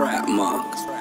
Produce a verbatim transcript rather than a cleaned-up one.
Trap Monk.